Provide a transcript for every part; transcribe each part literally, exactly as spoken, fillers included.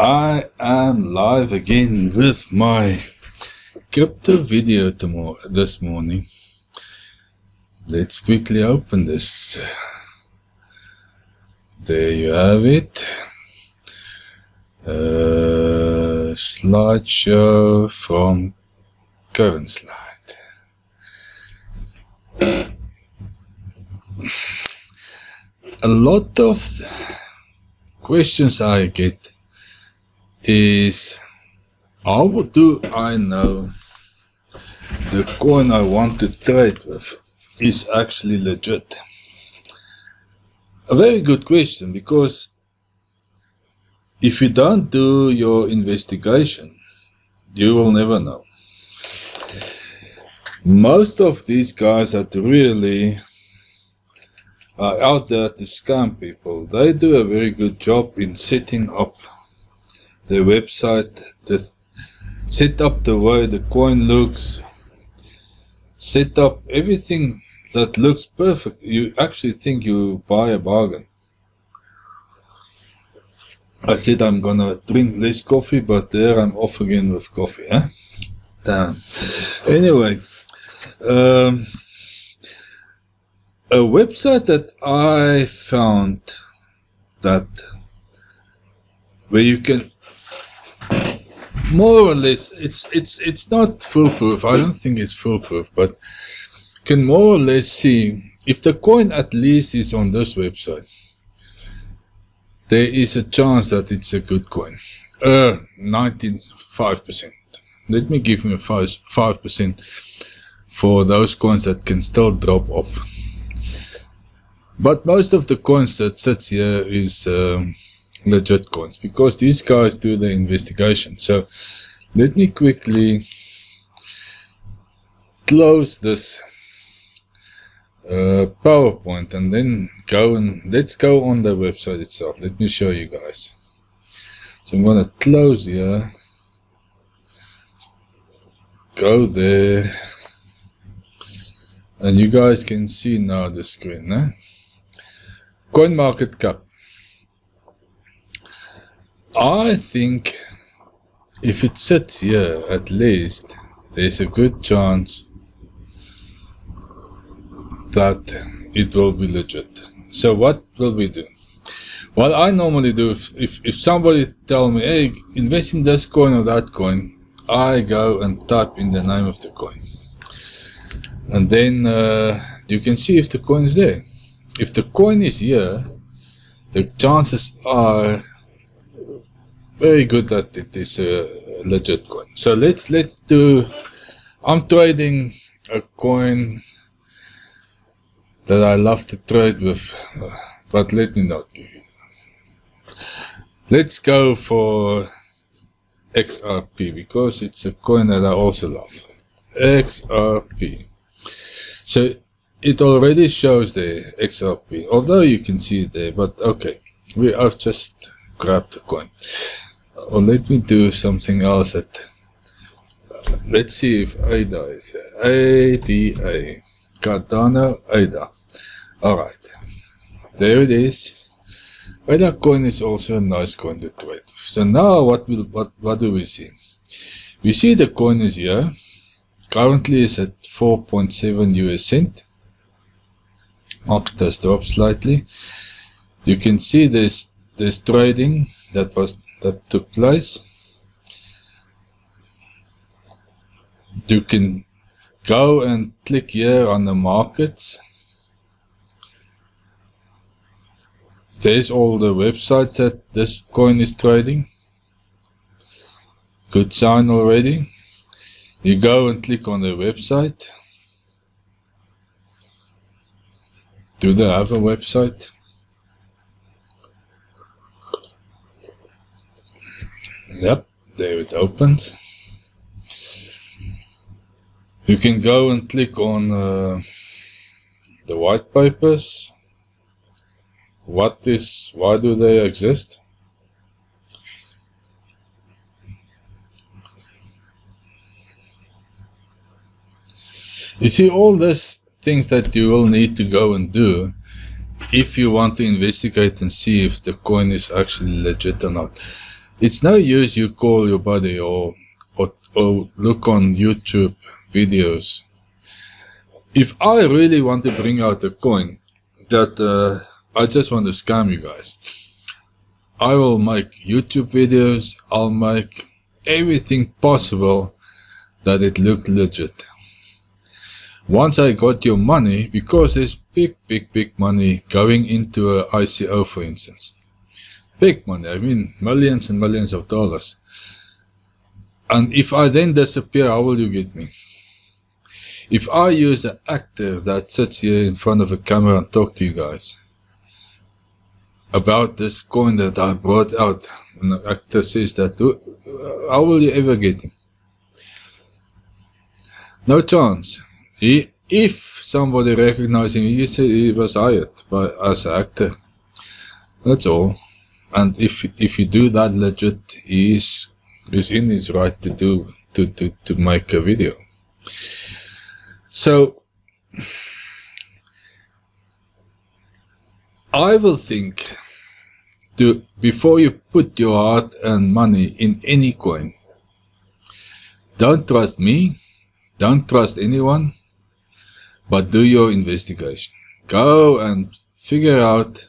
I am live again with my crypto video tomorrow this morning. Let's quickly open this. There you have it. Uh, slideshow from current slide. A lot of questions I get is how do I know the coin I want to trade with is actually legit? A very good question, because if you don't do your investigation, you will never know. Most of these guys that really are out there to scam people, they do a very good job in setting up the website, the set up the way the coin looks, set up everything that looks perfect. You actually think you buy a bargain. I said I'm gonna drink less coffee, but there I'm off again with coffee, eh? Damn. Anyway, um, a website that I found that where you can more or less, it's it's it's not foolproof. I don't think it's foolproof, but you can more or less see if the coin at least is on this website. There is a chance that it's a good coin. Uh, ninety-five percent. Let me give me five five percent for those coins that can still drop off. But most of the coins that sits here is. Um, legit coins, because these guys do the investigation. So let me quickly close this uh, PowerPoint and then go and let's go on the website itself. Let me show you guys. So I'm gonna close here, go there, and you guys can see now the screen, eh? CoinMarketCap. I think if it sits here, at least there's a good chance that it will be legit. So what will we do? What I normally do, if, if, if somebody tells me, hey, invest in this coin or that coin, I go and type in the name of the coin. And then uh, you can see if the coin is there. If the coin is here, the chances are very good that it is a legit coin. So let's let's do. I'm trading a coin that I love to trade with, but let me not give you. Let's go for X R P, because it's a coin that I also love. X R P. So it already shows the X R P, although you can see it there. But okay, we have just grabbed the coin. Or let me do something else. That uh, let's see if Ada is here. A D A. Cardano Ada. Alright. There it is. Ada coin is also a nice coin to trade. So now what will what what do we see? We see the coin is here. Currently is at four point seven U S cent. Market has dropped slightly. You can see there's there's trading that was that took place. You can go and click here on the markets. There's all the websites that this coin is trading. Good sign already. You go and click on the website. Do they have a website? Yep, there it opens. You can go and click on uh, the white papers. What is, why do they exist? You see all these things that you will need to go and do if you want to investigate and see if the coin is actually legit or not. It's no use you call your buddy or, or, or look on YouTube videos. If I really want to bring out a coin that uh, I just want to scam you guys, I will make YouTube videos, I'll make everything possible that it looked legit. Once I got your money, because there's big, big, big money going into an I C O, for instance. Big money, I mean millions and millions of dollars. And if I then disappear, how will you get me? If I use an actor that sits here in front of a camera and talk to you guys about this coin that I brought out, and the actor says that, how will you ever get him? No chance. He, if somebody recognizes him, he said he was hired by as an actor. That's all. And if if you do that legit, he is is in his right to do to, to, to make a video. So I will think to before you put your heart and money in any coin. Don't trust me, don't trust anyone, but do your investigation. Go and figure out,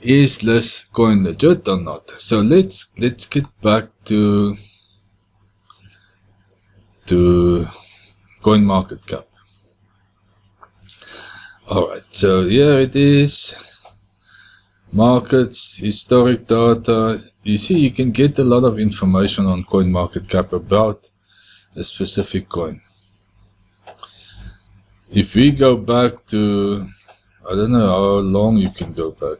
is this coin legit or not? So let's let's get back to to CoinMarketCap. Alright, so here it is. Markets, historic data. You see, you can get a lot of information on CoinMarketCap about a specific coin. If we go back to, I don't know how long you can go back,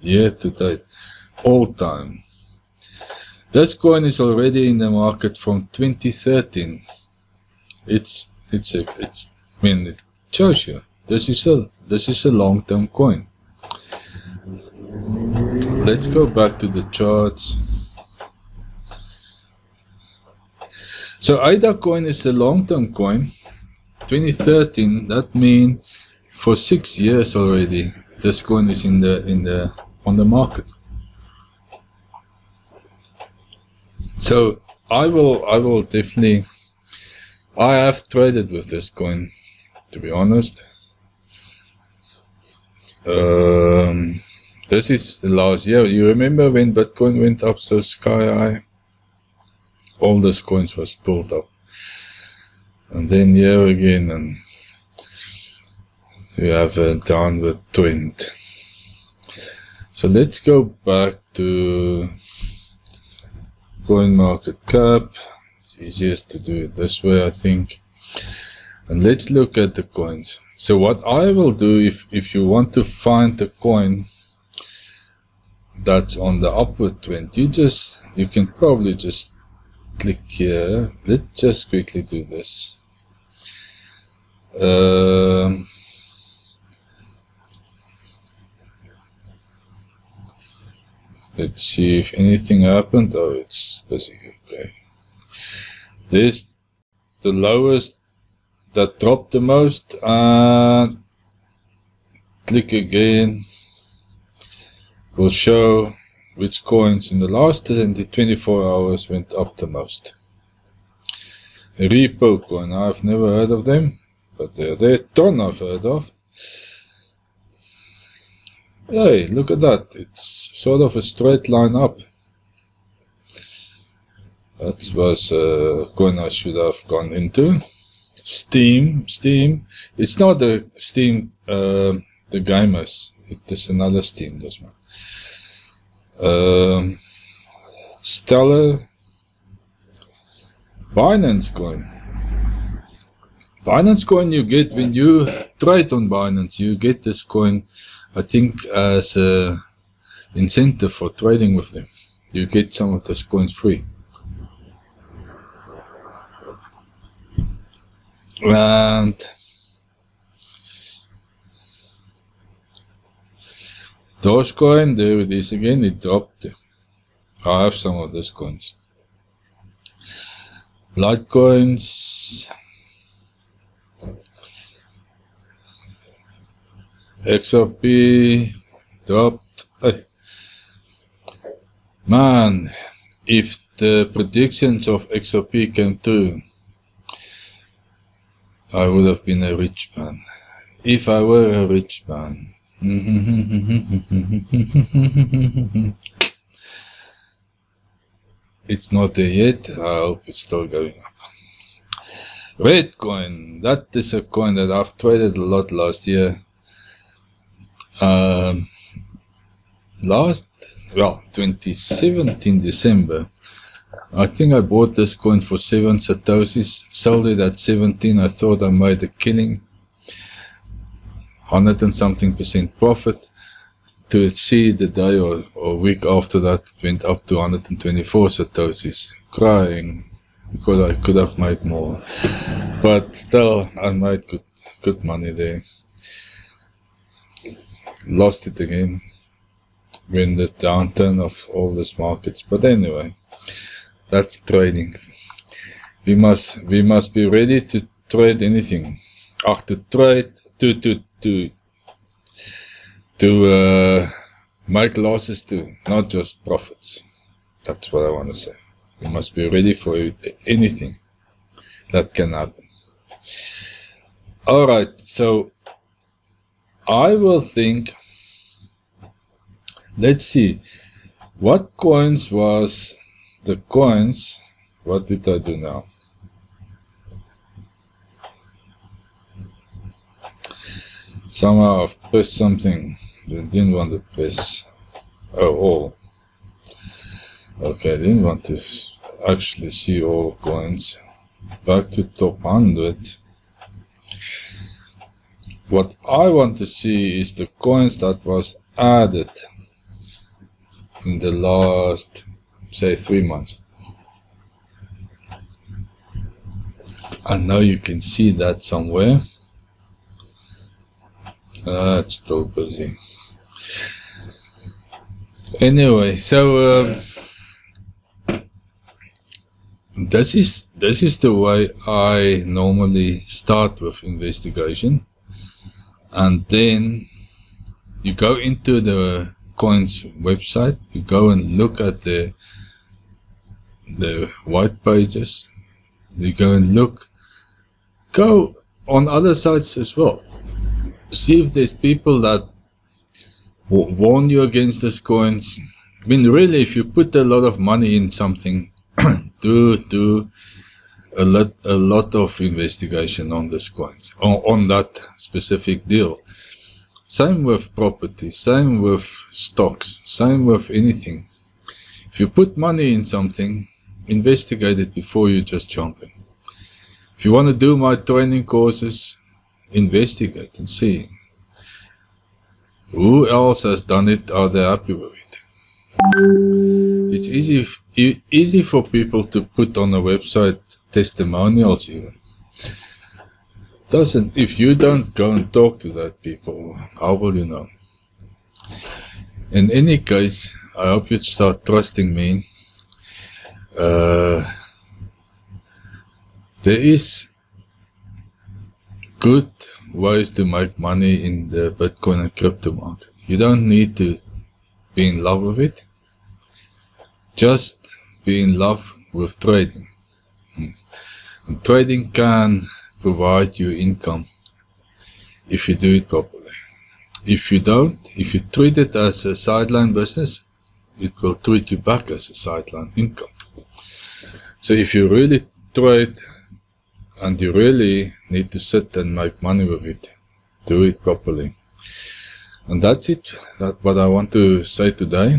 year to date, all time. This coin is already in the market from twenty thirteen. It's it's a, it's. I mean, it shows you this is a this is a long-term coin. Let's go back to the charts. So Ada coin is a long-term coin. twenty thirteen. That means for six years already, this coin is in the in the on the market. So I will I will definitely. I have traded with this coin, to be honest. Um, this is the last year. You remember when Bitcoin went up so sky high? All these coins was pulled up. And then here again, and you have a downward trend. So let's go back to CoinMarketCap. Easiest to do it this way, I think. And let's look at the coins. So what I will do, if if you want to find the coin that's on the upward trend, you just you can probably just click here. Let's just quickly do this. Um, let's see if anything happened. Oh, it's busy. Okay. This the lowest that dropped the most, and click again will show which coins in the last twenty-four hours went up the most. Repo coin, I've never heard of them, but they're there. Ton I've heard of. Hey, look at that, it's sort of a straight line up. That was a coin I should have gone into. Steam, Steam. It's not the Steam, uh, the gamers. It is another Steam, this one. Um, Stellar. Binance coin. Binance coin you get when you trade on Binance. You get this coin, I think, as an incentive for trading with them. You get some of those coins free. And Dogecoin, there it is again, it dropped. I have some of those coins. Litecoins, X R P dropped. Man, if the predictions of X R P came true, I would have been a rich man. If I were a rich man. It's not there yet. I hope it's still going up. Redcoin. That is a coin that I've traded a lot last year. Um, last, well, twenty seventeen December. I think I bought this coin for seven Satoshis, sold it at seventeen. I thought I made a killing, hundred and something percent profit. To see the day or, or week after that, it went up to one hundred twenty-four Satoshis. Crying because I could have made more, but still I made good good money there. Lost it again when the downturn of all these markets. But anyway, that's trading. We must we must be ready to trade anything. Ah, to trade to to to to uh, make losses too, not just profits. That's what I want to say. We must be ready for anything that can happen. All right, so I will think. Let's see what coins was the coins. What did I do now? Somehow I've pressed something that didn't want to press. Oh, all. Okay, I didn't want to actually see all coins. Back to top one hundred. What I want to see is the coins that was added in the last, say, three months. I know you can see that somewhere. Uh, it's still busy. Anyway, so um, this is this is the way I normally start with investigation, and then you go into the coin's website. You go and look at the the white pages. You go and look. Go on other sites as well. See if there's people that warn you against these coins. I mean, really, if you put a lot of money in something, do do a lot a lot of investigation on these coins, on, on that specific deal. Same with property, same with stocks, same with anything. If you put money in something, investigate it before you just jump in. If you want to do my training courses, investigate and see who else has done it. Are they happy with it? It's easy easy for people to put on a website testimonials. Even doesn't, if you don't go and talk to that people, how will you know? In any case, I hope you start trusting me. Uh, there is good ways to make money in the Bitcoin and crypto market. You don't need to be in love with it. Just be in love with trading. And trading can provide you income if you do it properly. If you don't, if you treat it as a sideline business, it will treat you back as a sideline income. So if you really trade, and you really need to sit and make money with it, do it properly. And that's it. That's what I want to say today.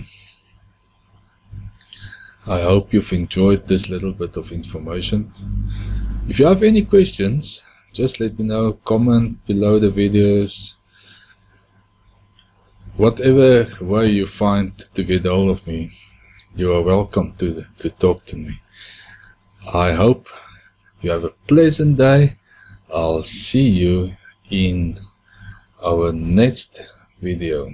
I hope you've enjoyed this little bit of information. If you have any questions, just let me know. Comment below the videos. Whatever way you find to get hold of me, you are welcome to, to talk to me. I hope you have a pleasant day. I'll see you in our next video.